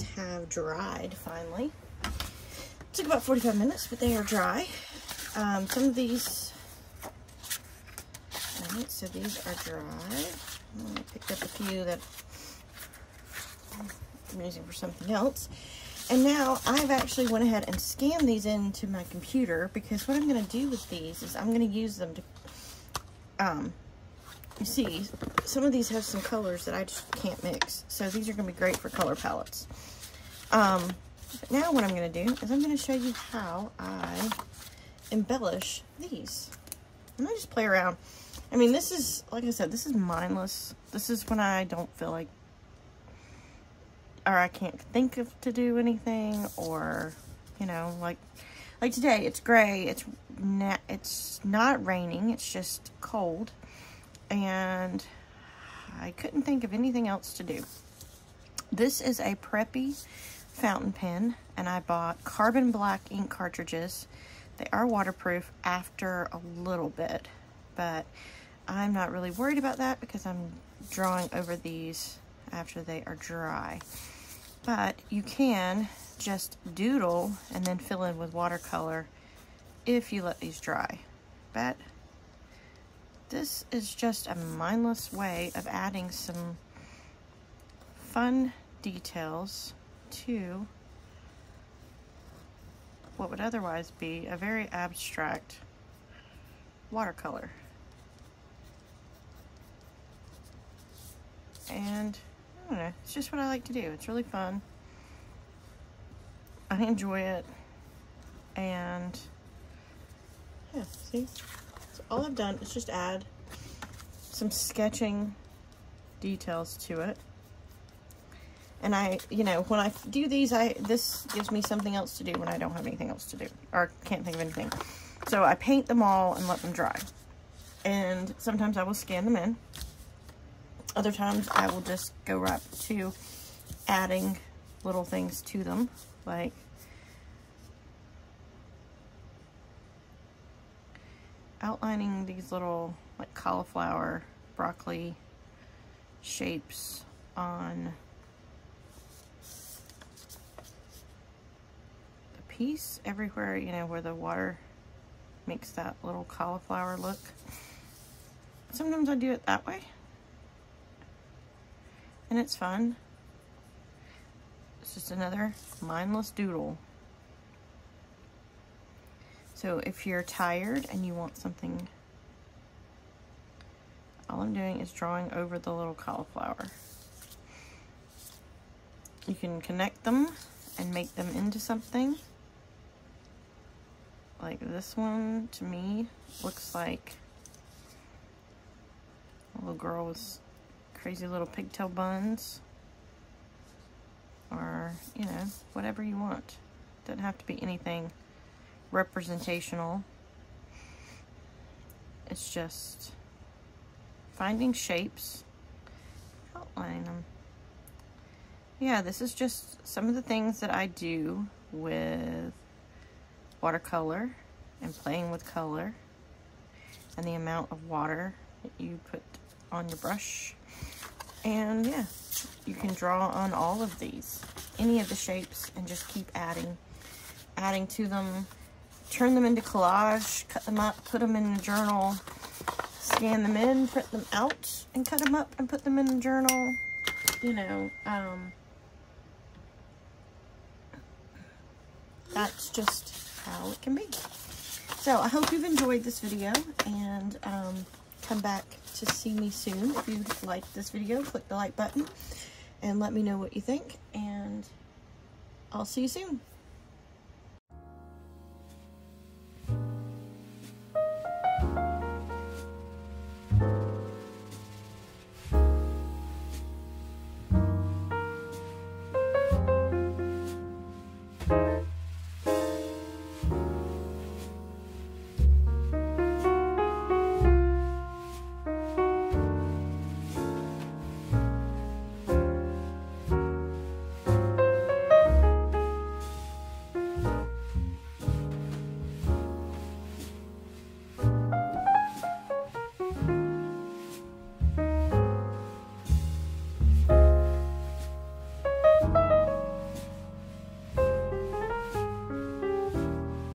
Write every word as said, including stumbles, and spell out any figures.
these have dried finally. It took about forty-five minutes, but they are dry. Um, some of these, all right, so these are dry. I picked up a few that I'm using for something else. And now I've actually went ahead and scanned these into my computer, because what I'm going to do with these is I'm going to use them to, um, you see, some of these have some colors that I just can't mix. So these are going to be great for color palettes. Um, but now what I'm going to do is I'm going to show you how I embellish these. And I just play around. I mean, this is, like I said, this is mindless. This is when I don't feel like, or I can't think of to do anything, or, you know, like, like today, it's gray, it's not, it's not raining, it's just cold, and I couldn't think of anything else to do. This is a preppy fountain pen, and I bought carbon black ink cartridges. They are waterproof after a little bit, but I'm not really worried about that because I'm drawing over these after they are dry. But you can just doodle and then fill in with watercolor if you let these dry. But this is just a mindless way of adding some fun details to what would otherwise be a very abstract watercolor. And I don't know, it's just what I like to do. It's really fun. I enjoy it. And yeah, see? So all I've done is just add some sketching details to it. And I, you know, when I do these, I this gives me something else to do when I don't have anything else to do, or can't think of anything. So I paint them all and let them dry. And sometimes I will scan them in. Other times I will just go right to adding little things to them, like outlining these little like cauliflower, broccoli shapes on the piece everywhere, you know, where the water makes that little cauliflower look. Sometimes I do it that way. And it's fun. It's just another mindless doodle. So if you're tired and you want something, all I'm doing is drawing over the little cauliflower. You can connect them and make them into something. Like this one, to me, looks like a little girl was crazy little pigtail buns, or, you know, whatever you want. Doesn't have to be anything representational. It's just finding shapes, outline them. Yeah, this is just some of the things that I do with watercolor and playing with color and the amount of water that you put on your brush. And yeah, you can draw on all of these, any of the shapes, and just keep adding, adding to them, turn them into collage, cut them up, put them in a journal, scan them in, print them out, and cut them up and put them in a journal, you know, um, that's just how it can be. So I hope you've enjoyed this video, and um, come back to see me soon. If you like this video, click the like button and let me know what you think, and I'll see you soon.